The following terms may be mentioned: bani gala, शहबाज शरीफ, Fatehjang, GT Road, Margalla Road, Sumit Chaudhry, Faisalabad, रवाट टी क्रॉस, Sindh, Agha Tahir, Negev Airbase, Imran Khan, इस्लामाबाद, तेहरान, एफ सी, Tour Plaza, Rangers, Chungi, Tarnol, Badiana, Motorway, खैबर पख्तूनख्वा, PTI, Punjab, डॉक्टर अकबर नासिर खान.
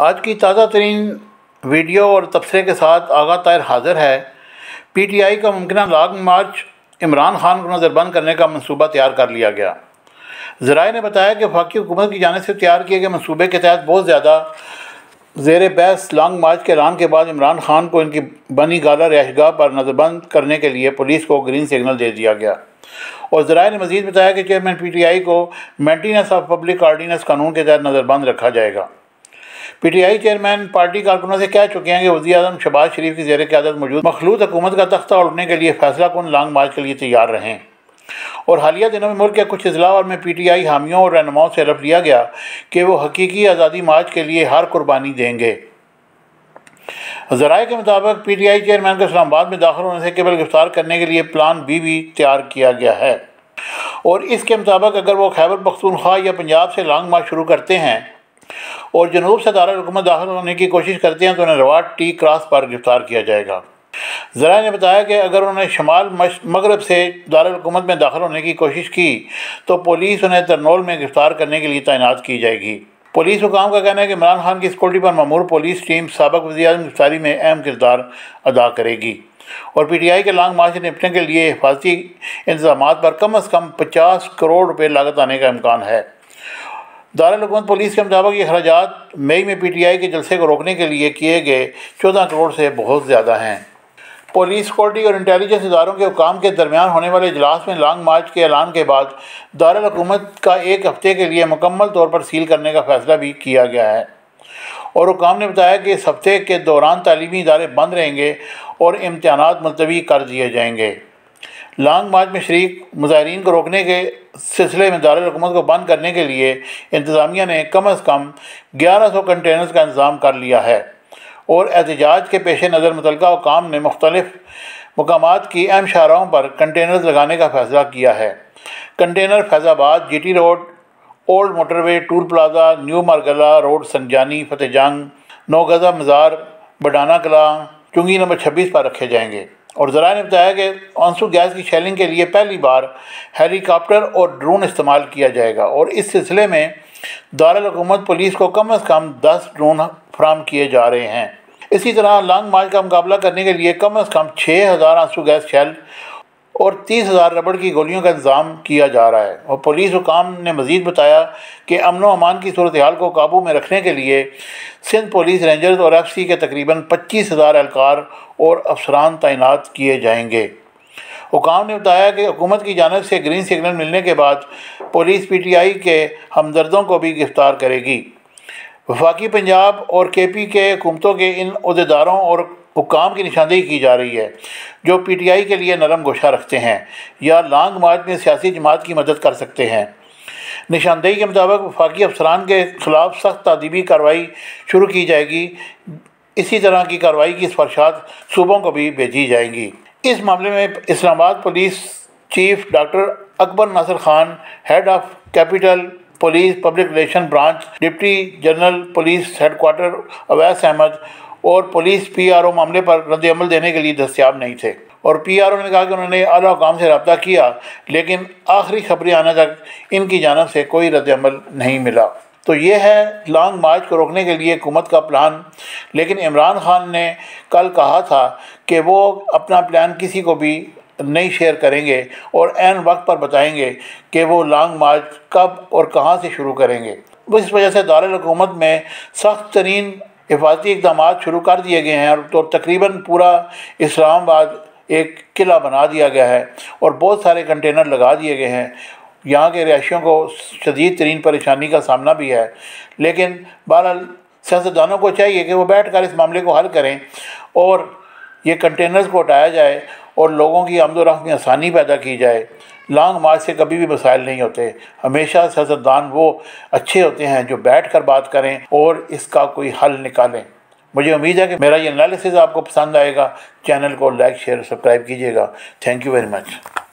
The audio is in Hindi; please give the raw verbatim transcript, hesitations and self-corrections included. आज की ताज़ा तरीन वीडियो और तबसरे के साथ आगा ताहिर हाज़िर है। पी टी आई का मुमकिन लॉन्ग मार्च इमरान खान को नज़रबंद करने का मनसूबा तैयार कर लिया गया। ज़राए ने बताया कि वफाकी हुकूमत की जानिब से तैयार किए गए मनसूबे के तहत बहुत ज़्यादा ज़ेर बहस लॉन्ग मार्च के ऐलान के बाद इमरान खान को इनकी बनी गाला रिहाइशगाह पर नज़रबंद करने के लिए पुलिस को ग्रीन सिग्नल दे दिया गया। और ज़राए ने मज़ीद बताया कि चेयरमैन पी टी आई को मेंटेनेंस ऑफ पब्लिक ऑर्डीनेंस कानून के तहत नज़रबंद रखा जाएगा। P T I chairman party कारकुनों से कह चुके हैं कि वज़ीर आज़म शहबाज शरीफ की ज़ेर क़यादत मौजूद मखलूत हुकूमत का तख्ता उड़ने के लिए फैसला कुन लॉन्ग मार्च के लिए तैयार रहें। और हालिया दिनों में मुल्क के कुछ अजलाओं में पी टी आई हामियों और रहनुमाओं से हलफ लिया गया कि वो हकीकी आज़ादी मार्च के लिए हर कुर्बानी देंगे। ज़राए के मुताबिक पी टी आई चेयरमैन को इस्लामाबाद में दाखिल होने से केवल गिरफ्तार करने के लिए प्लान बी भी तैयार किया गया है। और इसके मुताबिक अगर वो खैबर पख्तूनख्वा या पंजाब से लॉन्ग मार्च शुरू करते हैं और जनूब से दारुल हुकूमत दाखिल होने की कोशिश करते हैं तो उन्हें रवाट टी क्रॉस पर गिरफ़्तार किया जाएगा। ज़राए ने बताया कि अगर उन्होंने शमाल मगरब से दारुल हुकूमत में दाखिल होने की कोशिश की तो पुलिस उन्हें तरनोल में गिरफ़्तार करने के लिए तैनात की जाएगी। पुलिस हुकाम का कहना है कि इमरान खान की सिक्योरिटी पर मामूर पुलिस टीम साबिक़ वज़ीर-ए-आज़म गिरफ़्तारी में अहम किरदार अदा करेगी। और पी टी आई के लॉन्ग मार्च से निपटने के लिए हिफाजती इंतजाम पर कम अज़ कम पचास करोड़ रुपये लागत आने का इम्कान है। दारुल हुकूमत पुलिस के मुताबिक ये अखराजात मई में पी टी आई के जलसे को रोकने के लिए किए गए चौदह करोड़ से बहुत ज़्यादा हैं। पुलिस सिक्योरिटी और इंटेलिजेंस इदारों के हुकाम के दरमियान होने वाले इजलास में लॉन्ग मार्च के ऐलान के बाद दारुल हुकूमत का एक हफ़्ते के लिए मुकम्मल तौर पर सील करने का फ़ैसला भी किया गया है। और हुकाम ने बताया कि इस हफ़्ते के दौरान तालीमी इदारे बंद रहेंगे और इम्तहानात मुलतवी कर दिए जाएंगे। लॉन्ग मार्च में शरीक मुजाहरीन को रोकने के सिलसिले में दारुल हुकूमत को बंद करने के लिए इंतज़ामिया ने कम अज़ कम ग्यारह सौ कंटेनर्स का इंतज़ाम कर लिया है। और एहतजाज के पेश नज़र मुतलका हुकाम ने मुख्तलिफ मकामात की अहम शाहराओं पर कंटेनर्स लगाने का फ़ैसला किया है। Container Faizabad, G T road, old motorway, toll plaza, new Margalla road, संजानी, Fatehjang, Naugazi, मज़ार, बडाना कला, चुंगी नंबर छब्बीस पर रखे जाएंगे। और ज़राए ने बताया कि आंसू गैस की शेलिंग के लिए पहली बार हेलीकॉप्टर और ड्रोन इस्तेमाल किया जाएगा। और इस सिलसिले में दारुल हुकूमत पुलिस को कम अज़ कम दस ड्रोन फराहम किए जा रहे हैं। इसी तरह लॉन्ग मार्च का मुकाबला करने के लिए कम अज़ कम छः हज़ार आंसू गैस शेल और तीस हज़ार रबड़ की गोलियों का इंतज़ाम किया जा रहा है। और पुलिस हुकाम ने मज़ीद बताया कि अमन व अमान की सूरत हाल को काबू में रखने के लिए सिंध पुलिस, रेंजर्स और एफ सी के तकरीबन पच्चीस हज़ार एहलकार और अफसरान तैनात किए जाएंगे। हुकाम ने बताया कि हुकूमत की जानिब से ग्रीन सिग्नल मिलने के बाद पुलिस पी टी आई के हमदर्दों को भी गिरफ़्तार करेगी। वफाकी पंजाब और के पी के हुकूमतों के इन अहदेदारों और हुकाम की निशानदेही की जा रही है जो पी टी आई के लिए नरम गोशा रखते हैं या लॉन्ग मार्च में सियासी जमात की मदद कर सकते हैं। निशानदेही के मुताबिक वफाकी अफसरान के खिलाफ सख्त तादीबी कार्रवाई शुरू की जाएगी। इसी तरह की कार्रवाई की सिफारिशात सूबों को भी भेजी जाएंगी। इस मामले में इस्लामाबाद police chief डॉक्टर अकबर नासिर खान, head of capital police public relation branch, deputy general police headquarter Awais Ahmed और पुलिस पी आर ओ मामले पर रद्दअमल देने के लिए दस्तियाब नहीं थे। और पी आर ओ ने कहा कि उन्होंने आला हुकाम से रब्ता किया लेकिन आखिरी खबरें आने तक इनकी जानिब से कोई रद्दअमल नहीं मिला। तो ये है लॉन्ग मार्च को रोकने के लिए हुकूमत का प्लान। लेकिन इमरान खान ने कल कहा था कि वो अपना प्लान किसी को भी नहीं शेयर करेंगे और ऐन वक्त पर बताएंगे कि वो लॉन्ग मार्च कब और कहाँ से शुरू करेंगे। इस वजह से दारुल हुकूमत में सख्त तरीन हिफाजती इकदाम शुरू कर दिए गए हैं। और तो तकरीबन पूरा इस्लामाबाद एक किला बना दिया गया है और बहुत सारे कंटेनर लगा दिए गए हैं। यहाँ के रिहायशियों को शदीद तरीन परेशानी का सामना भी है। लेकिन बहरहाल सियासतदानों को चाहिए कि वो बैठ कर इस मामले को हल करें और ये कंटेनर्स को हटाया जाए और लोगों की आमदोरफ्त में आसानी पैदा की जाए। लॉन्ग मार्च से कभी भी मसाइल नहीं होते, हमेशा सियासतदान वो अच्छे होते हैं जो बैठ कर बात करें और इसका कोई हल निकालें। मुझे उम्मीद है कि मेरा ये एनालिसिस आपको पसंद आएगा। चैनल को लाइक, शेयर, सब्सक्राइब कीजिएगा। Thank you very much.